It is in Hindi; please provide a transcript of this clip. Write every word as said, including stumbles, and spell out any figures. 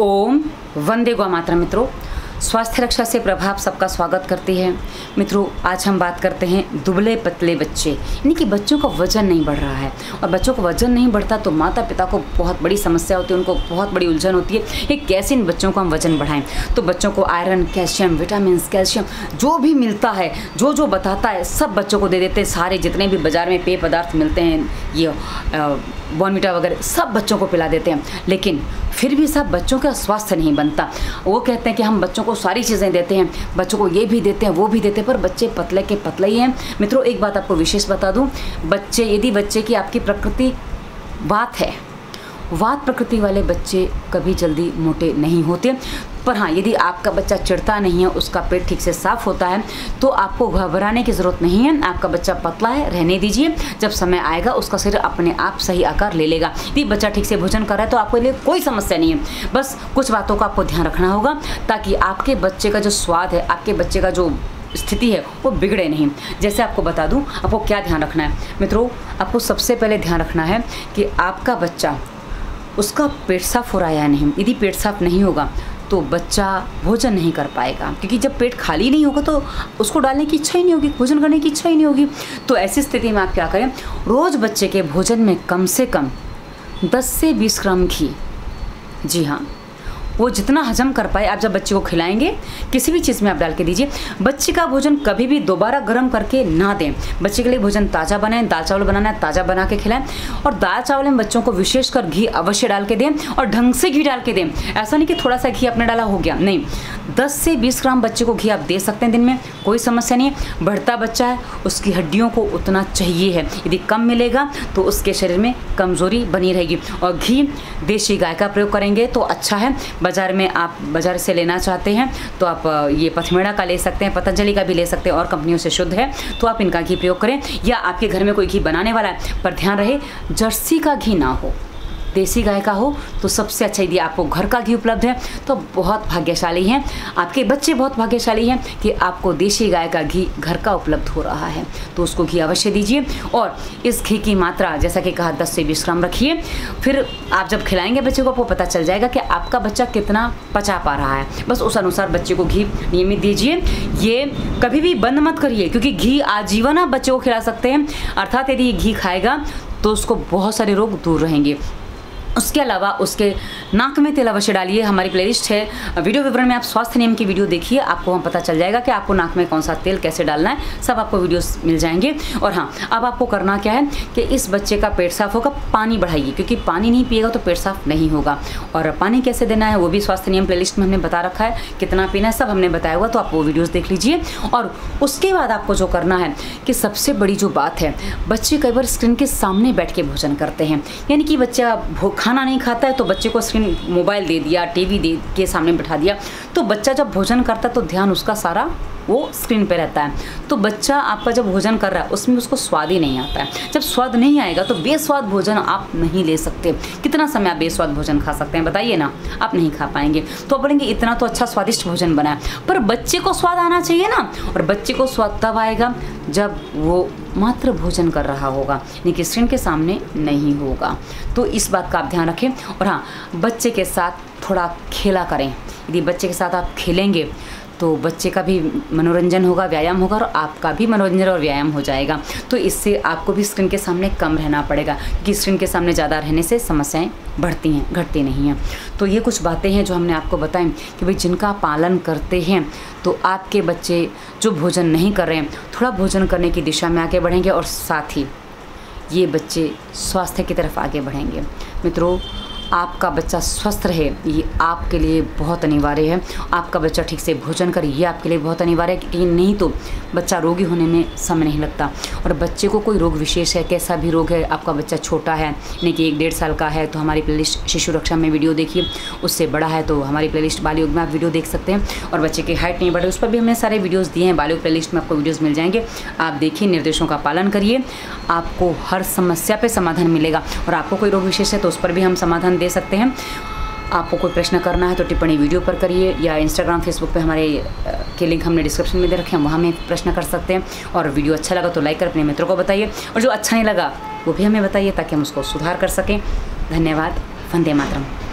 ओम वंदे गौ मातरम। मित्रों, स्वास्थ्य रक्षा से प्रभाव सबका स्वागत करती है। मित्रों, आज हम बात करते हैं दुबले पतले बच्चे, यानी कि बच्चों का वजन नहीं बढ़ रहा है। और बच्चों का वजन नहीं बढ़ता तो माता पिता को बहुत बड़ी समस्या होती है, उनको बहुत बड़ी उलझन होती है कि कैसे इन बच्चों को हम वजन बढ़ाएं। तो बच्चों को आयरन, कैल्शियम, विटामिन, कैल्शियम जो भी मिलता है, जो जो बताता है सब बच्चों को दे देते हैं। सारे जितने भी बाज़ार में पेय पदार्थ मिलते हैं, ये बॉर्नविटा वगैरह, सब बच्चों को पिला देते हैं। लेकिन फिर भी सब बच्चों का स्वास्थ्य नहीं बनता। वो कहते हैं कि हम बच्चों को सारी चीज़ें देते हैं, बच्चों को ये भी देते हैं, वो भी देते हैं, पर बच्चे पतले के पतले ही हैं। मित्रों, एक बात आपको विशेष बता दूं, बच्चे यदि बच्चे की आपकी प्रकृति वात है, वात प्रकृति वाले बच्चे कभी जल्दी मोटे नहीं होते। पर हाँ, यदि आपका बच्चा चिढ़ता नहीं है, उसका पेट ठीक से साफ होता है, तो आपको घबराने की ज़रूरत नहीं है। आपका बच्चा पतला है, रहने दीजिए, जब समय आएगा उसका शरीर अपने आप सही आकार ले लेगा। यदि बच्चा ठीक से भोजन कर रहा है तो आपके लिए कोई समस्या नहीं है। बस कुछ बातों का आपको ध्यान रखना होगा ताकि आपके बच्चे का जो स्वाद है, आपके बच्चे का जो स्थिति है, वो बिगड़े नहीं। जैसे आपको बता दूं आपको क्या ध्यान रखना है। मित्रों, आपको सबसे पहले ध्यान रखना है कि आपका बच्चा, उसका पेट साफ़ हो रहा है या नहीं। यदि पेट साफ़ नहीं होगा तो बच्चा भोजन नहीं कर पाएगा, क्योंकि जब पेट खाली नहीं होगा तो उसको डालने की इच्छा ही नहीं होगी, भोजन करने की इच्छा ही नहीं होगी। तो ऐसी स्थिति में आप क्या करें, रोज़ बच्चे के भोजन में कम से कम दस से बीस ग्राम घी, जी हाँ, वो जितना हजम कर पाए आप जब बच्चे को खिलाएंगे, किसी भी चीज़ में आप डाल के दीजिए। बच्चे का भोजन कभी भी दोबारा गर्म करके ना दें। बच्चे के लिए भोजन ताज़ा बनाएं। दाल चावल बनाना है, ताज़ा बना के खिलाएं। और दाल चावल में बच्चों को विशेषकर घी अवश्य डाल के दें, और ढंग से घी डाल के दें। ऐसा नहीं कि थोड़ा सा घी आपने डाला हो गया, नहीं। दस से बीस ग्राम बच्चे को घी आप दे सकते हैं दिन में, कोई समस्या नहीं है। बढ़ता बच्चा है, उसकी हड्डियों को उतना चाहिए है। यदि कम मिलेगा तो उसके शरीर में कमज़ोरी बनी रहेगी। और घी देशी गाय का प्रयोग करेंगे तो अच्छा है। बाज़ार में आप बाज़ार से लेना चाहते हैं तो आप ये पथमेड़ा का ले सकते हैं, पतंजलि का भी ले सकते हैं, और कंपनियों से शुद्ध है तो आप इनका घी प्रयोग करें। या आपके घर में कोई घी बनाने वाला है, पर ध्यान रहे जर्सी का घी ना हो, देसी गाय का हो तो सबसे अच्छा। यदि आपको घर का घी उपलब्ध है तो बहुत भाग्यशाली हैं, आपके बच्चे बहुत भाग्यशाली हैं कि आपको देसी गाय का घी घर का उपलब्ध हो रहा है, तो उसको घी अवश्य दीजिए। और इस घी की मात्रा, जैसा कि कहा, दस से बीस ग्राम रखिए। फिर आप जब खिलाएंगे बच्चे को, आपको पता चल जाएगा कि आपका बच्चा कितना पचा पा रहा है। बस उस अनुसार बच्चे को घी नियमित दीजिए। ये कभी भी बंद मत करिए, क्योंकि घी आजीवन आप बच्चे को खिला सकते हैं। अर्थात यदि ये घी खाएगा तो उसको बहुत सारे रोग दूर रहेंगे। उसके अलावा उसके नाक में तेल अवश्य डालिए। हमारी प्लेलिस्ट है, वीडियो विवरण में आप स्वास्थ्य नियम की वीडियो देखिए, आपको वहाँ पता चल जाएगा कि आपको नाक में कौन सा तेल कैसे डालना है, सब आपको वीडियोस मिल जाएंगे। और हाँ, अब आपको करना क्या है कि इस बच्चे का पेट साफ होगा, पानी बढ़ाइए, क्योंकि पानी नहीं पिएगा तो पेट साफ नहीं होगा। और पानी कैसे देना है वो भी स्वास्थ्य नियम प्लेलिस्ट में हमने बता रखा है, कितना पीना है सब हमने बताया हुआ, तो आप वो वीडियोज़ देख लीजिए। और उसके बाद आपको जो करना है कि सबसे बड़ी जो बात है, बच्चे कई बार स्क्रीन के सामने बैठ के भोजन करते हैं, यानी कि बच्चा खाना नहीं खाता है तो बच्चे को स्क्रीन, मोबाइल दे दिया, टीवी दे के सामने बैठा दिया, तो बच्चा जब भोजन करता है तो ध्यान उसका सारा वो स्क्रीन पे रहता है। तो बच्चा आपका जब भोजन कर रहा है उसमें उसको स्वाद ही नहीं आता है। जब स्वाद नहीं आएगा तो बेस्वाद भोजन आप नहीं ले सकते। कितना समय आप बेस्वाद भोजन खा सकते हैं, बताइए ना, आप नहीं खा पाएंगे। तो आप बोलेंगे इतना तो अच्छा स्वादिष्ट भोजन बना है, पर बच्चे को स्वाद आना चाहिए ना। और बच्चे को स्वाद तब आएगा जब वो मात्र भोजन कर रहा होगा, यानी कि स्क्रीन के सामने नहीं होगा। तो इस बात का आप ध्यान रखें। और हाँ, बच्चे के साथ थोड़ा खेला करें। यदि बच्चे के साथ आप खेलेंगे तो बच्चे का भी मनोरंजन होगा, व्यायाम होगा, और आपका भी मनोरंजन और व्यायाम हो जाएगा। तो इससे आपको भी स्क्रीन के सामने कम रहना पड़ेगा, क्योंकि स्क्रीन के सामने ज़्यादा रहने से समस्याएं बढ़ती हैं, घटती नहीं हैं। तो ये कुछ बातें हैं जो हमने आपको बताई कि भाई जिनका पालन करते हैं तो आपके बच्चे जो भोजन नहीं कर रहे हैं थोड़ा भोजन करने की दिशा में आगे बढ़ेंगे, और साथ ही ये बच्चे स्वास्थ्य की तरफ आगे बढ़ेंगे। मित्रों, आपका बच्चा स्वस्थ रहे ये आपके लिए बहुत अनिवार्य है। आपका बच्चा ठीक से भोजन करे ये आपके लिए बहुत अनिवार्य है, क्योंकि नहीं तो बच्चा रोगी होने में समय नहीं लगता। और बच्चे को कोई रोग विशेष है, कैसा भी रोग है, आपका बच्चा छोटा है यानी कि एक डेढ़ साल का है तो हमारी प्लेलिस्ट शिशु रक्षा में वीडियो देखिए। उससे बड़ा है तो हमारी प्लेलिस्ट बालयोग में आप वीडियो देख सकते हैं। और बच्चे की हाइट नहीं बढ़ रही उस पर भी हमने सारे वीडियोज़ दिए हैं, बालयोग प्लेलिस्ट में आपको वीडियोज़ मिल जाएंगे, आप देखिए, निर्देशों का पालन करिए, आपको हर समस्या पर समाधान मिलेगा। और आपको कोई रोग विशेष है तो उस पर भी हम समाधान दे सकते हैं। आपको कोई प्रश्न करना है तो टिप्पणी वीडियो पर करिए, या इंस्टाग्राम, फेसबुक पे हमारे के लिंक हमने डिस्क्रिप्शन में दे रखे हैं, वहाँ में प्रश्न कर सकते हैं। और वीडियो अच्छा लगा तो लाइक कर अपने मित्रों को बताइए, और जो अच्छा नहीं लगा वो भी हमें बताइए ताकि हम उसको सुधार कर सकें। धन्यवाद। वंदे मातरम।